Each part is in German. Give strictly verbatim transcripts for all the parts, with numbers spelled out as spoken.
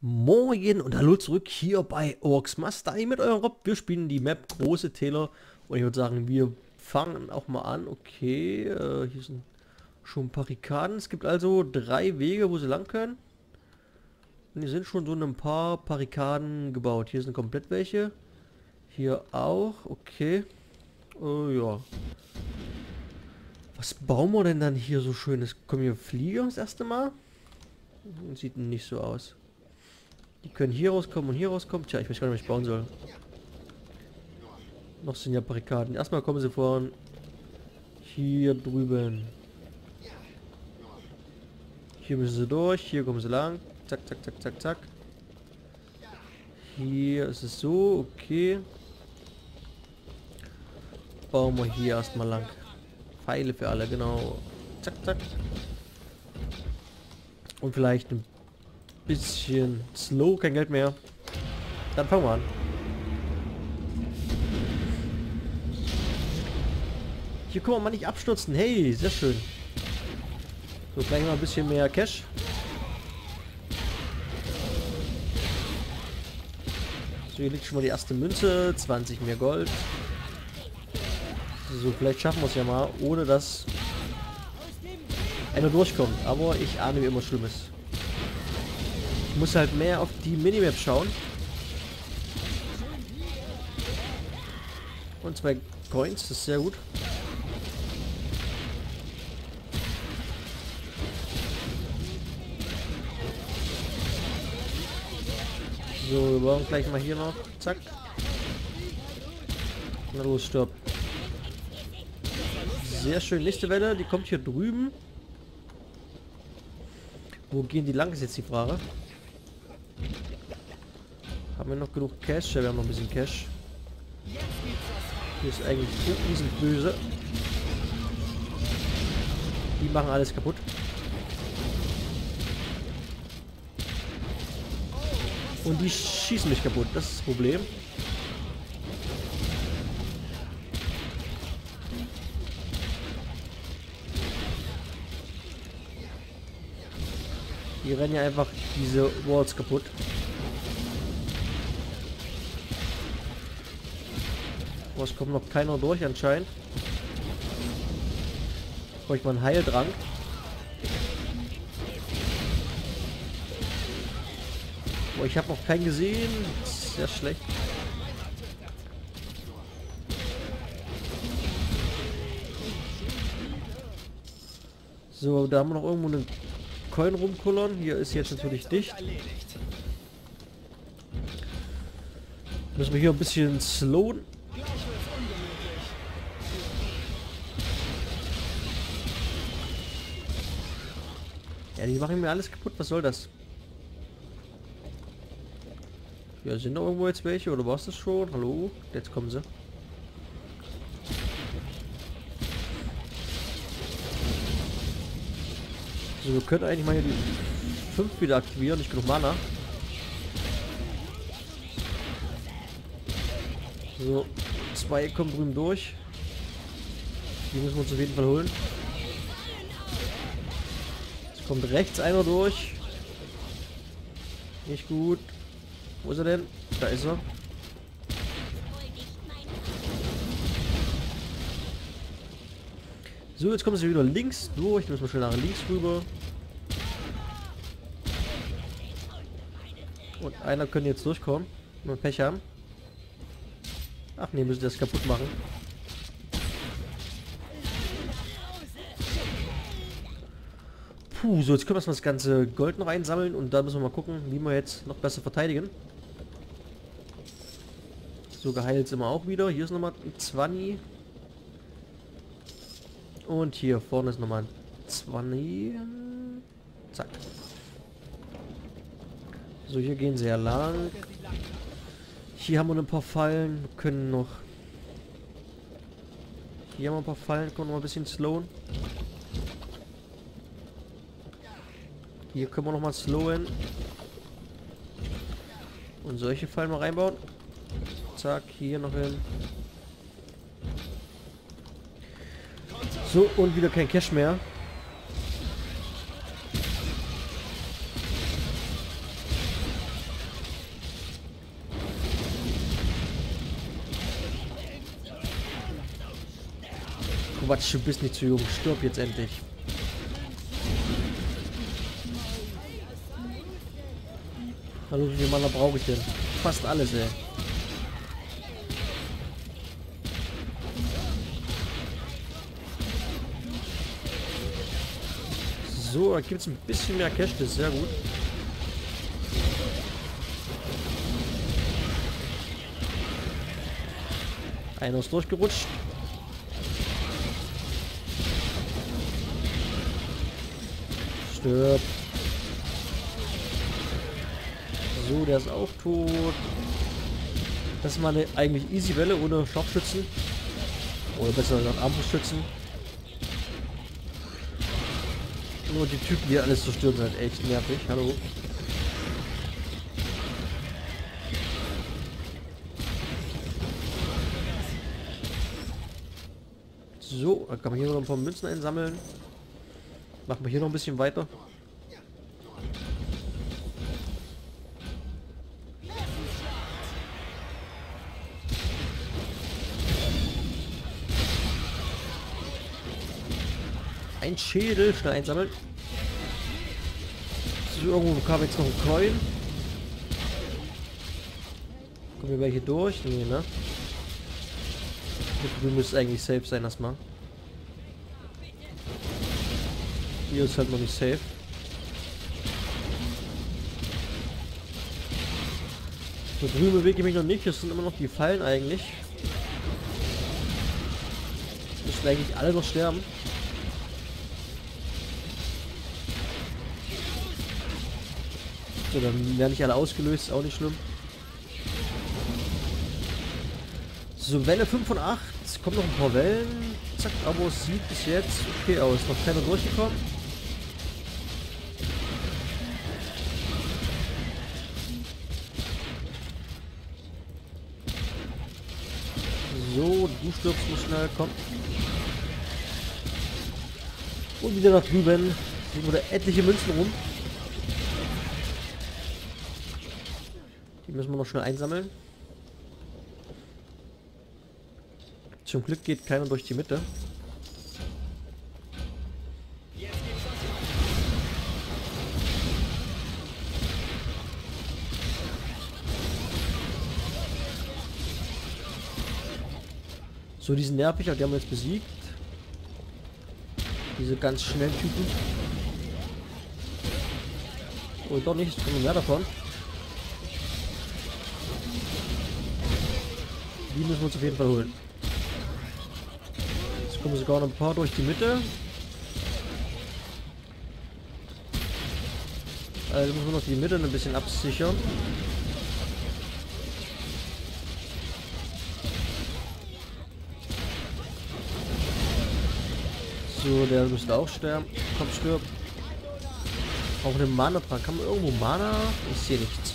Moin und hallo zurück hier bei Orcs Must Die mit eurem Rob. Wir spielen die Map Große Täler und ich würde sagen, wir fangen auch mal an. Okay, äh, hier sind schon Barrikaden. Es gibt also drei Wege, wo sie lang können. Und hier sind schon so ein paar Barrikaden gebaut. Hier sind komplett welche. Hier auch. Okay. Äh, ja. Was bauen wir denn dann hier so schön? Es kommen hier Flieger das erste Mal. Das sieht nicht so aus. Die können hier rauskommen und hier rauskommen. Tja, ich weiß gar nicht, was ich bauen soll. Noch sind ja Barrikaden. Erstmal kommen sie vorn. Hier drüben. Hier müssen sie durch. Hier kommen sie lang. Zack, zack, zack, zack, zack. Hier ist es so. Okay. Bauen wir hier erstmal lang. Pfeile für alle, genau. Zack, zack. Und vielleicht ein bisschen slow, kein Geld mehr. Dann fangen wir an. Hier können wir mal nicht abstürzen. Hey, sehr schön. So, gleich mal ein bisschen mehr Cash. So, hier liegt schon mal die erste Münze. zwanzig mehr Gold. So, vielleicht schaffen wir es ja mal, ohne dass einer durchkommt. Aber ich ahne mir immer Schlimmes. Muss halt mehr auf die Minimap schauen. Und zwei Coins, das ist sehr gut. So, wir brauchen gleich mal hier noch. Zack. Na los, stopp. Sehr schön. Nächste Welle, die kommt hier drüben. Wo gehen die lang, ist jetzt die Frage. Haben wir noch genug Cash? Ja, wir haben noch ein bisschen Cash. Hier ist eigentlich riesen böse. Die machen alles kaputt. Und die schießen mich kaputt. Das ist das Problem. Die rennen ja einfach diese Walls kaputt. Oh, es kommt noch keiner durch anscheinend. Brauche ich mal einen Heildrang. Oh, ich habe noch keinen gesehen. Sehr schlecht. So, da haben wir noch irgendwo einen Coin rumkullern. Hier ist jetzt natürlich dicht. Müssen wir hier ein bisschen slowen. Ja, die machen mir alles kaputt. Was soll das? Ja, sind da irgendwo jetzt welche? Oder war es das schon? Hallo? Jetzt kommen sie. Also wir können eigentlich mal hier die fünf wieder aktivieren. Nicht genug Mana. So, zwei kommen drüben durch. Die müssen wir uns auf jeden Fall holen. Kommt rechts einer durch. Nicht gut. Wo ist er denn? Da ist er. So, jetzt kommen sie wieder links durch. Dann müssen wir schnell nach links rüber. Und einer können jetzt durchkommen. Wenn wir Pech haben. Ach nee, müssen das kaputt machen. Puh, so jetzt können wir erstmal das ganze Gold noch einsammeln und dann müssen wir mal gucken, wie wir jetzt noch besser verteidigen. So, geheilt sind wir auch wieder. Hier ist nochmal ein zwanzig. Und hier vorne ist nochmal ein zwanzig. Zack. So, hier gehen sie ja lang. Hier haben wir ein paar Fallen. Wir können noch... Hier haben wir ein paar Fallen. Können wir mal ein bisschen slowen. Hier können wir nochmal slowen. Und solche Fallen mal reinbauen. Zack, hier noch hin. So, und wieder kein Cash mehr. Quatsch, du bist nicht zu jung. Stirb jetzt endlich. Hallo, wie viel Mana brauche ich denn? Fast alles, ey. So, da gibt es ein bisschen mehr Cash, das ist sehr gut. Einer ist durchgerutscht. Stirb. So, der ist auch tot. Das ist mal eine eigentlich easy Welle ohne Scharfschützen. Oder besser gesagt Armbrustschützen. Nur die Typen hier alles zu stürmen, halt echt nervig. Hallo. So, dann kann man hier noch ein paar Münzen einsammeln. Machen wir hier noch ein bisschen weiter. Ein Schädel schnell einsammeln. So, irgendwo bekam jetzt noch ein Coin. Kommen wir welche durch? Nee, ne? Du müsst eigentlich safe sein, das mal. Hier ist halt noch nicht safe. So drüben bewege ich mich noch nicht, das sind immer noch die Fallen eigentlich. Müssen eigentlich alle noch sterben. So, dann werden nicht alle ausgelöst, ist auch nicht schlimm. So, Welle fünf von acht. Es kommen noch ein paar Wellen. Zack, aber es sieht bis jetzt okay aus. Noch keiner durchgekommen. So, du stirbst nur schnell, komm. Und wieder nach drüben. Hier wurde etliche Münzen rum. Die müssen wir noch schnell einsammeln. Zum Glück geht keiner durch die Mitte. So, die sind nervig, aber die haben wir jetzt besiegt. Diese ganz schnellen Typen. Oh, doch nicht, es kommen mehr davon. Die müssen wir uns auf jeden Fall holen. Jetzt kommen sogar noch ein paar durch die Mitte. Also müssen wir noch die Mitte ein bisschen absichern. So, der müsste auch sterben. Komm, stirb. Auch eine Mana-Trank. Kann man irgendwo Mana? Ich sehe nichts.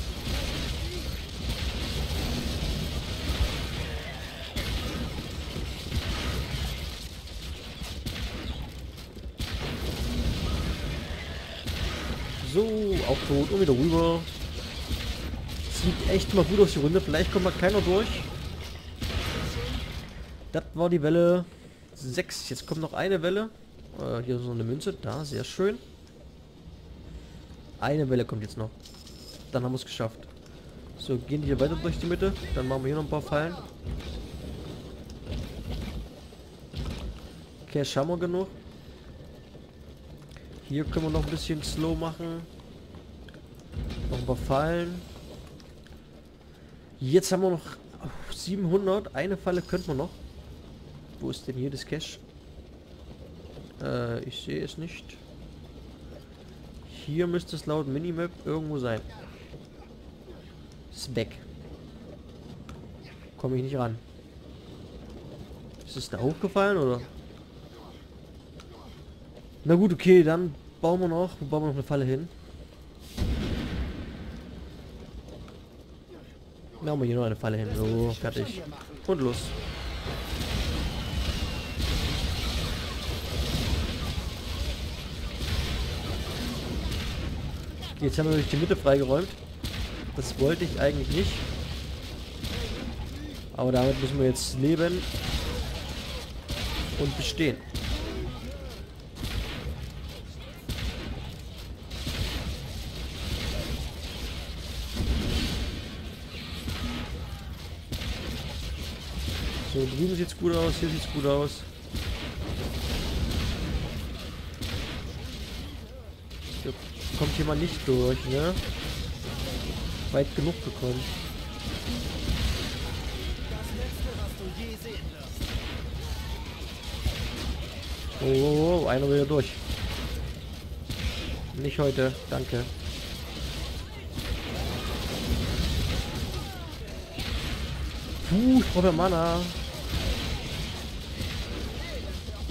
So, auch tot und wieder rüber. Sieht echt mal gut aus die Runde. Vielleicht kommt mal keiner durch. Das war die Welle sechs. Jetzt kommt noch eine Welle. Äh, hier ist noch eine Münze. Da, sehr schön. Eine Welle kommt jetzt noch. Dann haben wir es geschafft. So, gehen wir hier weiter durch die Mitte. Dann machen wir hier noch ein paar Fallen. Cash haben wir genug. Hier können wir noch ein bisschen slow machen. Noch ein paar Fallen. Jetzt haben wir noch siebenhundert. Eine Falle könnten wir noch. Wo ist denn hier das Cash? Äh, ich sehe es nicht. Hier müsste es laut Minimap irgendwo sein. Ist weg. Komme ich nicht ran. Ist es da hochgefallen oder? Na gut, okay, dann bauen wir noch, bauen wir noch eine Falle hin. Machen wir hier noch eine Falle hin. So, fertig. Und los. Jetzt haben wir durch die Mitte freigeräumt. Das wollte ich eigentlich nicht. Aber damit müssen wir jetzt leben. und bestehen. So, drüben sieht es gut aus, hier sieht es gut aus. Hier kommt jemand nicht durch, ne? Weit genug gekommen. Oh, oh, oh, einer will hier durch. Nicht heute, danke. Puh, ich brauche Mana.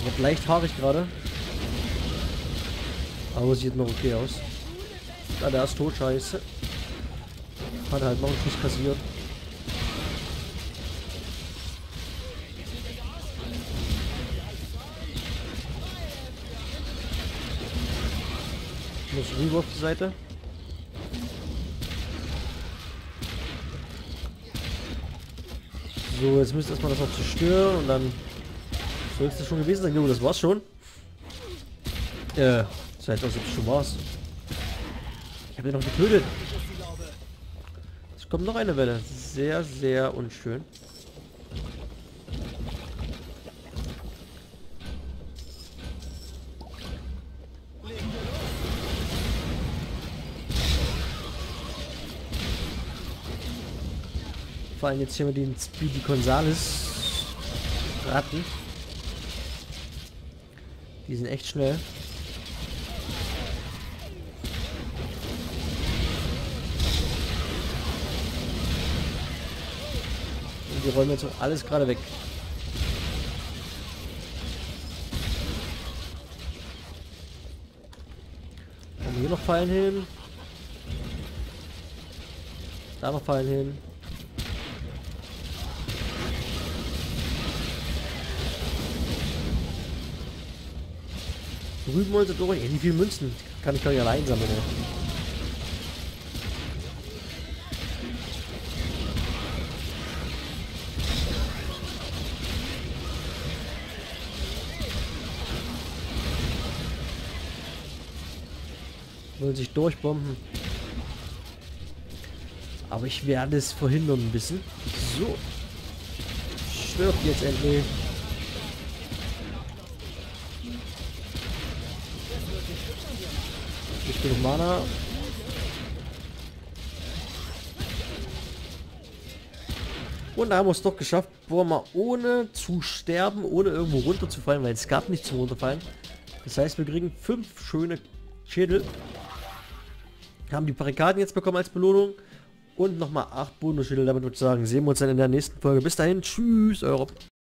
Wird leicht haarig gerade. Aber sieht noch okay aus. Ah, der ist tot, scheiße. Hat halt noch einen Schuss kassiert. Ich muss rüber auf die Seite. So, jetzt müsste erstmal das noch zerstören und dann soll es das schon gewesen sein. Jo, das war's schon. Äh, das heißt, dass es schon war's. Ich habe den noch getötet. Es kommt noch eine Welle. Sehr, sehr unschön. Vor allem jetzt hier mit den Speedy Gonzales Ratten. Die sind echt schnell. Und die räumen jetzt auch alles gerade weg. Haben wir hier noch Fallen hin? Da noch Fallen hin. Drüben wollen sie durch. Wie viele Münzen? Kann ich doch nicht allein sammeln. Wollen sich durchbomben. Aber ich werde es verhindern ein bisschen. So. Stirbt jetzt endlich. Genug Mana. Und da haben wir es doch geschafft, boah, mal ohne zu sterben, ohne irgendwo runterzufallen, weil es gab nichts zum Runterfallen. Das heißt, wir kriegen fünf schöne Schädel. Haben die Barrikaden jetzt bekommen als Belohnung. Und nochmal acht Bonus-Schädel. Damit würde ich sagen, sehen wir uns dann in der nächsten Folge. Bis dahin, tschüss, eure...